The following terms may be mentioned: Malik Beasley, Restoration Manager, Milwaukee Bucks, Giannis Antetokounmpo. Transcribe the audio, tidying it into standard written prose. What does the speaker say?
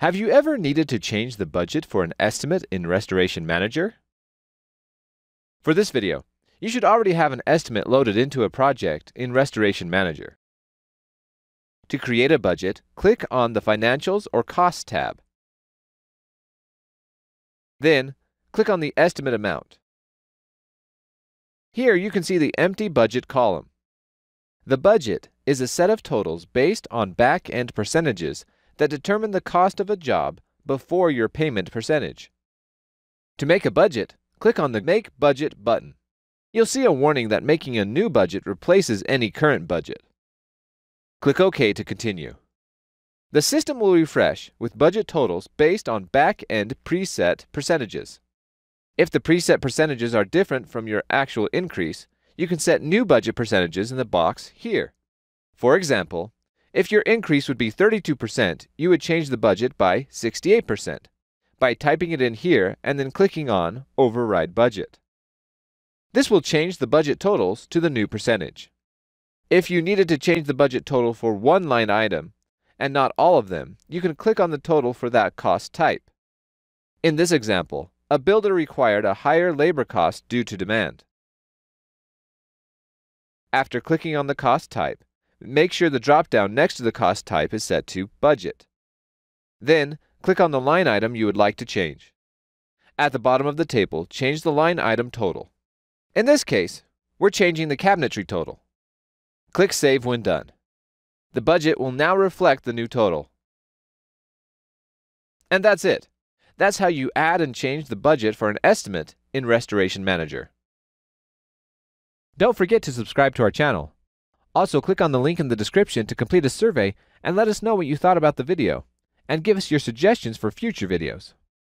Have you ever needed to change the budget for an estimate in Restoration Manager? For this video, you should already have an estimate loaded into a project in Restoration Manager. To create a budget, click on the Financials or Costs tab. Then, click on the Estimate Amount. Here you can see the empty budget column. The budget is a set of totals based on back-end percentages that determine the cost of a job before your payment percentage. To make a budget, click on the Make Budget button. You'll see a warning that making a new budget replaces any current budget. Click OK to continue. The system will refresh with budget totals based on back-end preset percentages. If the preset percentages are different from your actual increase, you can set new budget percentages in the box here. For example, if your increase would be 32%, you would change the budget by 68% by typing it in here and then clicking on Override Budget. This will change the budget totals to the new percentage. If you needed to change the budget total for one line item and not all of them, you can click on the total for that cost type. In this example, a builder required a higher labor cost due to demand. After clicking on the cost type, make sure the drop-down next to the cost type is set to Budget. Then, click on the line item you would like to change. At the bottom of the table, change the line item total. In this case, we're changing the cabinetry total. Click Save when done. The budget will now reflect the new total. And that's it. That's how you add and change the budget for an estimate in Restoration Manager. Don't forget to subscribe to our channel. Also, click on the link in the description to complete a survey and let us know what you thought about the video, and give us your suggestions for future videos.